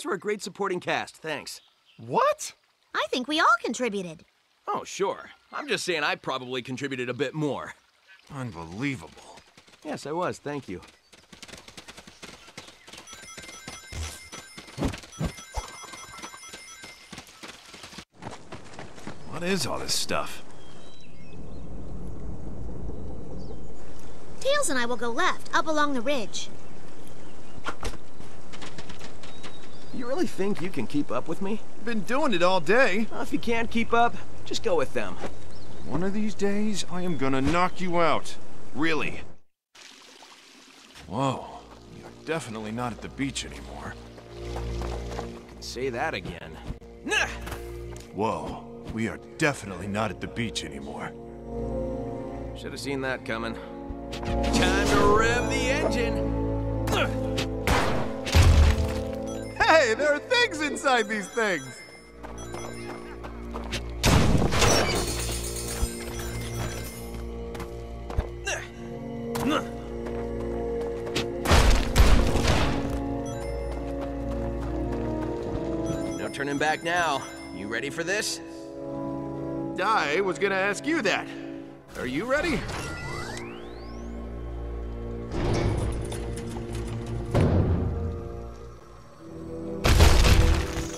guys were a great supporting cast, thanks. What? I think we all contributed. Oh, sure. I'm just saying I probably contributed a bit more. Unbelievable. Yes, I was, thank you. What is all this stuff? Tails and I will go left, up along the ridge. You really think you can keep up with me? I've been doing it all day. Well, if you can't keep up, just go with them. One of these days, I am gonna knock you out. Really. Whoa. You're definitely not at the beach anymore. You can say that again. Nah! Whoa. We are definitely not at the beach anymore. Should have seen that coming. Time to rev the engine! Hey, there are things inside these things! No turning back now. You ready for this? I was gonna ask you that. Are you ready?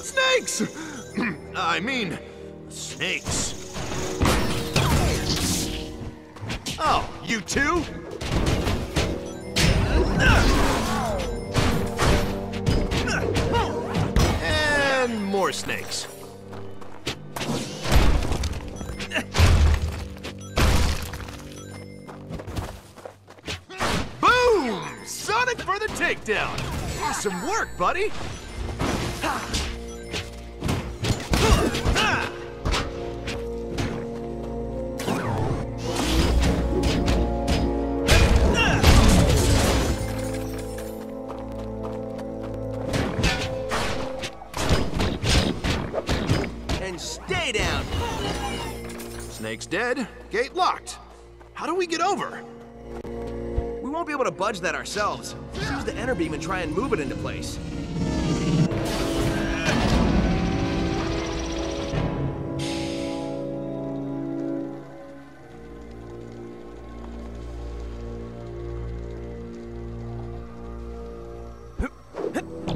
Snakes! I mean, snakes. Oh, you too? And more snakes. Sonic for the takedown! Awesome work, buddy! And stay down! Snake's dead, gate locked. How do we get over? We won't be able to budge that ourselves. Let's use the Enerbeam and try and move it into place.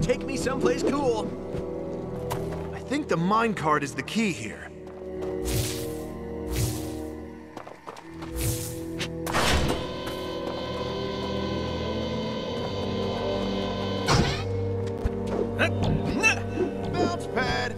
Take me someplace cool. I think the minecart is the key here. Bounce pad!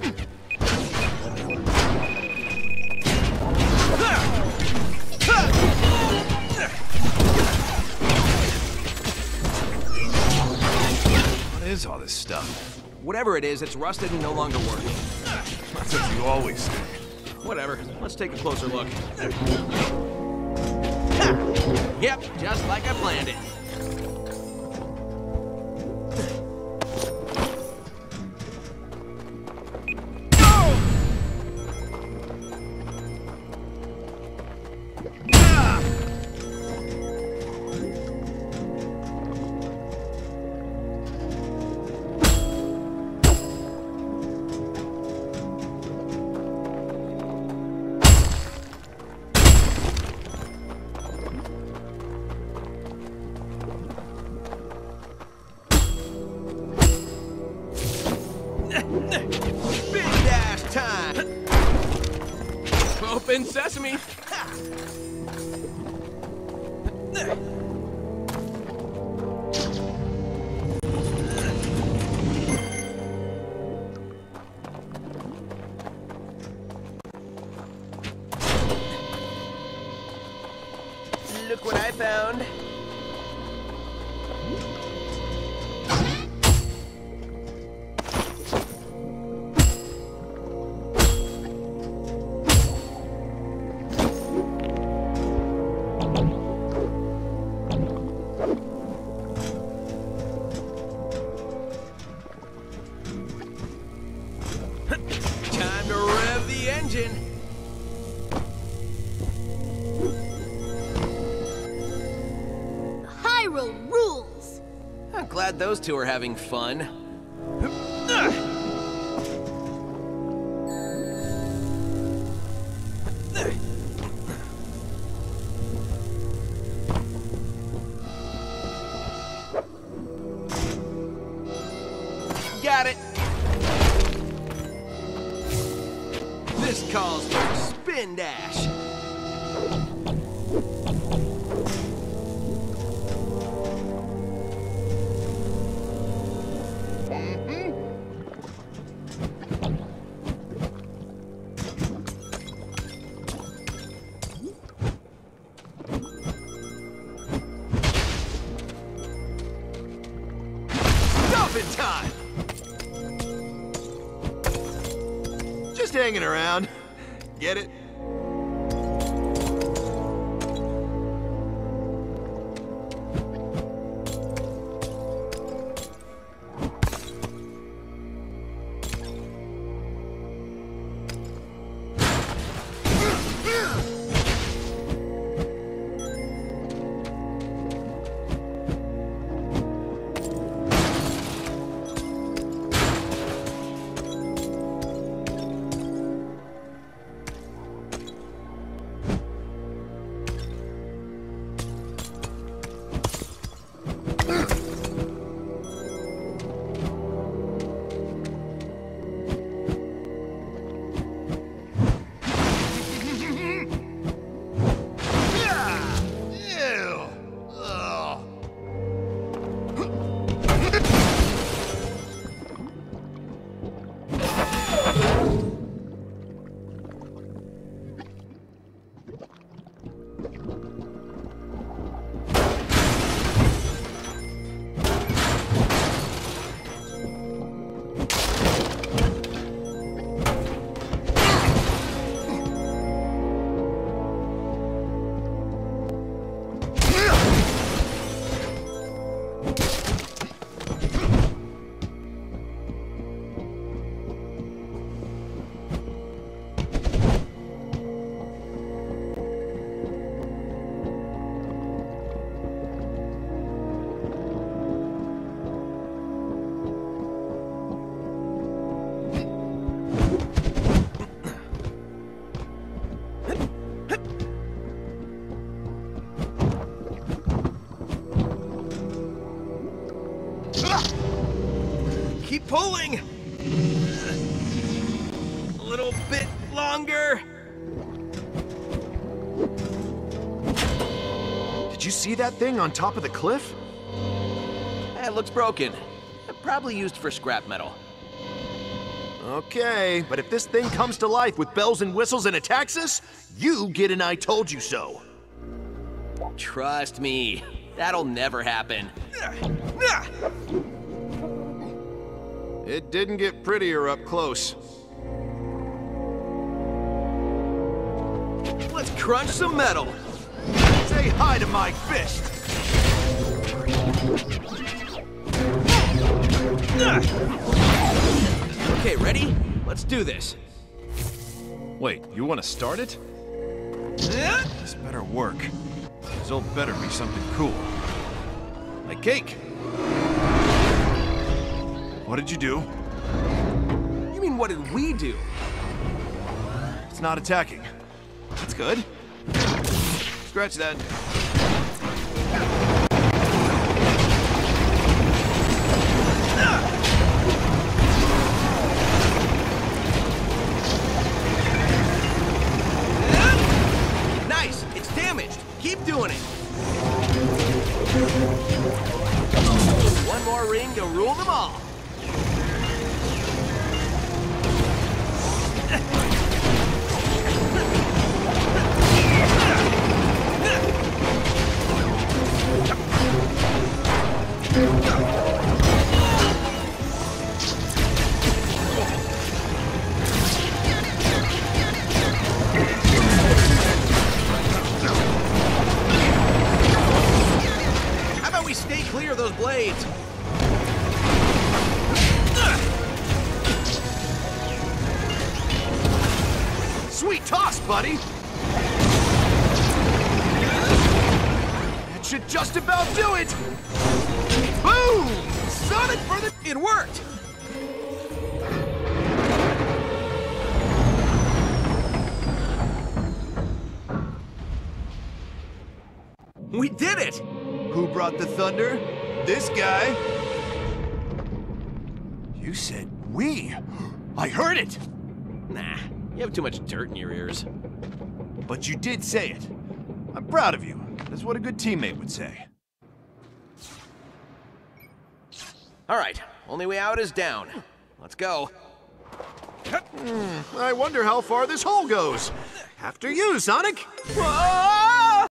What is all this stuff? Whatever it is, it's rusted and no longer working. That's what you always say. Whatever. Let's take a closer look. Yep, just like I planned it. Big dash time! Open sesame! Ha. Look what I found! Rules. I'm glad those two are having fun. Got it. This calls for a spin dash. Time. Just hanging around. Get it? Keep pulling! A little bit longer! Did you see that thing on top of the cliff? It looks broken. Probably used for scrap metal. Okay, but if this thing comes to life with bells and whistles and attacks us, you get an I told you so. Trust me, that'll never happen. It didn't get prettier up close. Let's crunch some metal. Say hi to my fist. Okay, ready? Let's do this. Wait, you want to start it? This better work. This'll better be something cool. Like cake. What did you do? You mean, what did we do? It's not attacking. That's good. Scratch that. Nice! It's damaged. Keep doing it. One more ring to rule them all. How about we stay clear of those blades? Sweet toss, buddy! That should just about do it! Boom! Sonic for the... It worked! did it! Who brought the thunder? This guy. You said we. I heard it! Nah, you have too much dirt in your ears. But you did say it. I'm proud of you. That's what a good teammate would say. Alright, only way out is down. Let's go. I wonder how far this hole goes. After you, Sonic! Whoa!